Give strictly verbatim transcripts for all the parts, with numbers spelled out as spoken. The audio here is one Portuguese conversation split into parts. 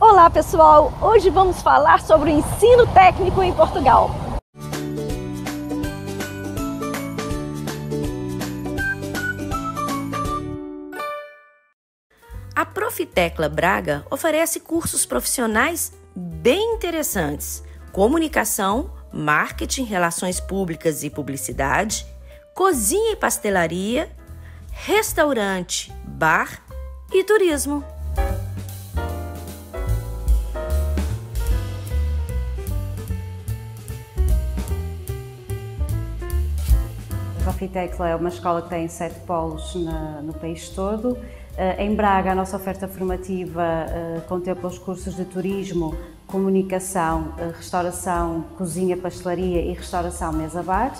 Olá pessoal, hoje vamos falar sobre o ensino técnico em Portugal. A Profitecla Braga oferece cursos profissionais bem interessantes: comunicação, marketing, relações públicas e publicidade, cozinha e pastelaria, restaurante, bar e turismo. A Profitecla é uma escola que tem sete polos na, no país todo. Em Braga, a nossa oferta formativa contempla os cursos de turismo, comunicação, restauração, cozinha, pastelaria e restauração mesa-bar.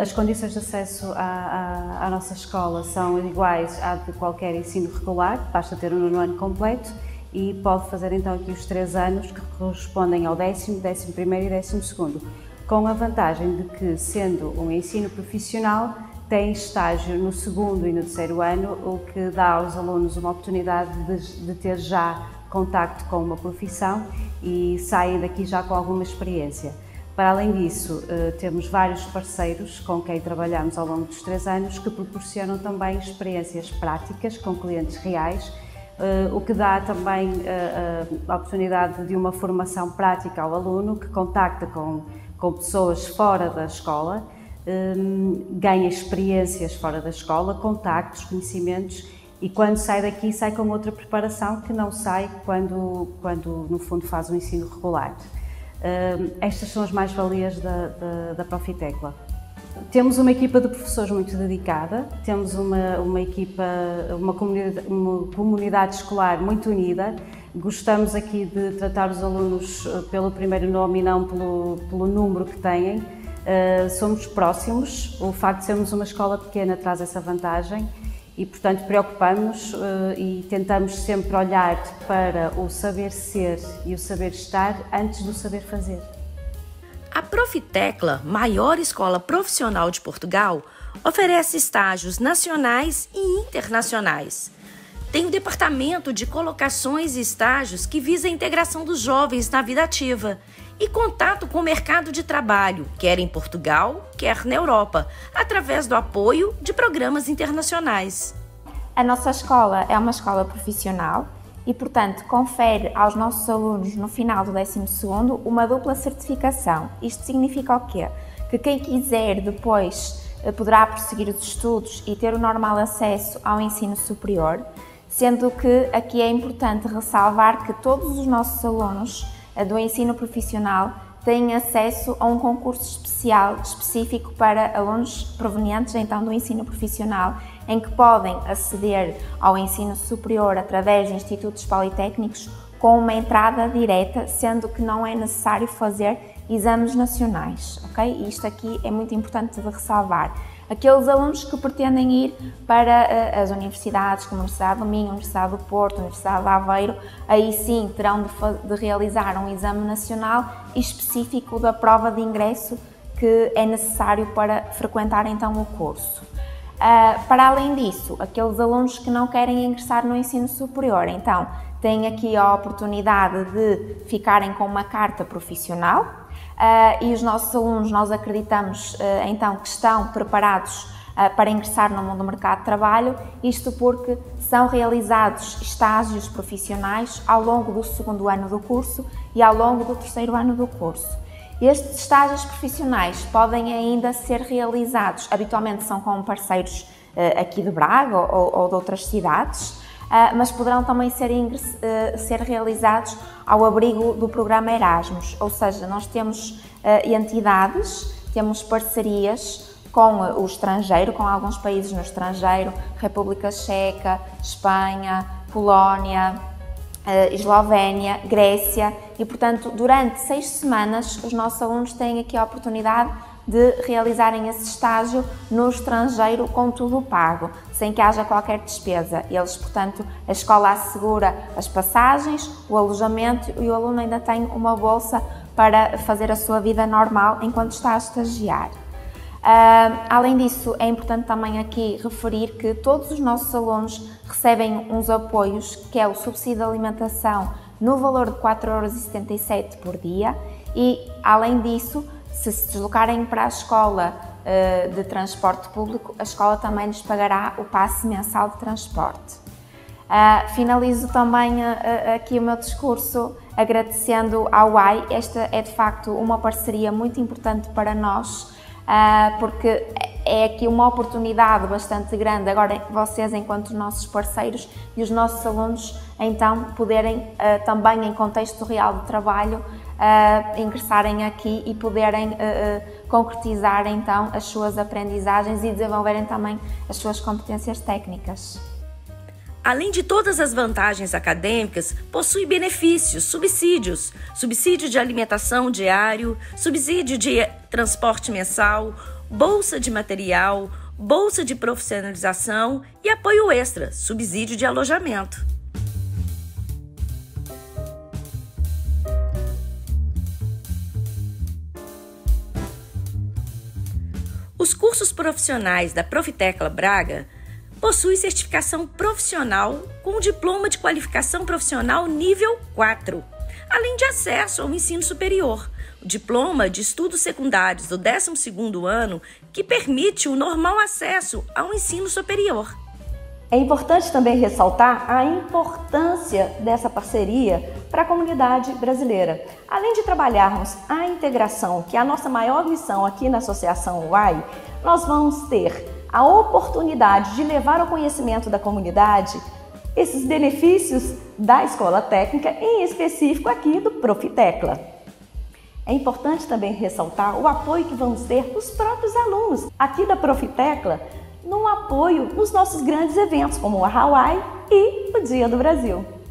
As condições de acesso à, à, à nossa escola são iguais à de qualquer ensino regular, basta ter o nono ano completo e pode fazer então aqui os três anos que correspondem ao décimo, décimo primeiro e décimo segundo, com a vantagem de que, sendo um ensino profissional, tem estágio no segundo e no terceiro ano, o que dá aos alunos uma oportunidade de, de ter já contacto com uma profissão e saem daqui já com alguma experiência. Para além disso, temos vários parceiros com quem trabalhamos ao longo dos três anos que proporcionam também experiências práticas com clientes reais, o que dá também a oportunidade de uma formação prática ao aluno que contacta com, com pessoas fora da escola, ganha experiências fora da escola, contactos, conhecimentos, e quando sai daqui sai com outra preparação que não sai quando, quando no fundo faz o ensino regular. Estas são as mais-valias da, da, da Profitecla. Temos uma equipa de professores muito dedicada, temos uma, uma equipa, uma comunidade, uma comunidade escolar muito unida. Gostamos aqui de tratar os alunos pelo primeiro nome e não pelo, pelo número que têm. Uh, somos próximos, o facto de sermos uma escola pequena traz essa vantagem e, portanto, preocupamos uh, e tentamos sempre olhar para o saber ser e o saber estar antes do saber fazer. A Profitecla, maior escola profissional de Portugal, oferece estágios nacionais e internacionais. Tem um departamento de colocações e estágios que visa a integração dos jovens na vida ativa e contato com o mercado de trabalho, quer em Portugal, quer na Europa, através do apoio de programas internacionais. A nossa escola é uma escola profissional e, portanto, confere aos nossos alunos, no final do décimo segundo, uma dupla certificação. Isto significa o quê? Que quem quiser depois poderá prosseguir os estudos e ter o normal acesso ao ensino superior, sendo que aqui é importante ressalvar que todos os nossos alunos do ensino profissional têm acesso a um concurso especial específico para alunos provenientes então do ensino profissional, em que podem aceder ao ensino superior através de institutos politécnicos com uma entrada direta, sendo que não é necessário fazer exames nacionais, ok? Isto aqui é muito importante de ressalvar. Aqueles alunos que pretendem ir para as universidades, como a Universidade do Minho, a Universidade do Porto, a Universidade de Aveiro, aí sim terão de, de realizar um exame nacional específico da prova de ingresso que é necessário para frequentar então o curso. Uh, para além disso, aqueles alunos que não querem ingressar no ensino superior, então, têm aqui a oportunidade de ficarem com uma carta profissional uh, e os nossos alunos, nós acreditamos, uh, então, que estão preparados uh, para ingressar no mundo do mercado de trabalho, isto porque são realizados estágios profissionais ao longo do segundo ano do curso e ao longo do terceiro ano do curso. Estes estágios profissionais podem ainda ser realizados, habitualmente são com parceiros uh, aqui de Braga ou, ou de outras cidades, uh, mas poderão também ser, uh, ser realizados ao abrigo do Programa Erasmus, ou seja, nós temos uh, entidades, temos parcerias com o estrangeiro, com alguns países no estrangeiro, República Checa, Espanha, Polónia, Uh, Eslovénia, Grécia e, portanto, durante seis semanas os nossos alunos têm aqui a oportunidade de realizarem esse estágio no estrangeiro com tudo pago, sem que haja qualquer despesa. Eles, portanto, a escola assegura as passagens, o alojamento e o aluno ainda tem uma bolsa para fazer a sua vida normal enquanto está a estagiar. Uh, além disso, é importante também aqui referir que todos os nossos alunos recebem uns apoios, que é o subsídio de alimentação no valor de quatro euros e setenta e sete por dia e, além disso, se se deslocarem para a escola uh, de transporte público, a escola também lhes pagará o passe mensal de transporte. Uh, finalizo também uh, uh, aqui o meu discurso agradecendo à U A I. Esta é, de facto, uma parceria muito importante para nós, uh, porque é aqui uma oportunidade bastante grande, agora vocês enquanto nossos parceiros e os nossos alunos, então, poderem uh, também em contexto real de trabalho Uh, ingressarem aqui e poderem uh, uh, concretizar então as suas aprendizagens e desenvolverem também as suas competências técnicas. Além de todas as vantagens acadêmicas, possui benefícios, subsídios, subsídio de alimentação diário, subsídio de transporte mensal, bolsa de material, bolsa de profissionalização e apoio extra, subsídio de alojamento. Os cursos profissionais da Profitecla Braga possuem certificação profissional com diploma de qualificação profissional nível quatro, além de acesso ao ensino superior, o diploma de estudos secundários do décimo segundo ano que permite o normal acesso ao ensino superior. É importante também ressaltar a importância dessa parceria para a comunidade brasileira. Além de trabalharmos a integração, que é a nossa maior missão aqui na Associação U A I, nós vamos ter a oportunidade de levar ao conhecimento da comunidade esses benefícios da escola técnica, em específico aqui do Profitecla. É importante também ressaltar o apoio que vamos ter dos próprios alunos aqui da Profitecla, no apoio nos nossos grandes eventos, como a U A I e o Dia do Brasil.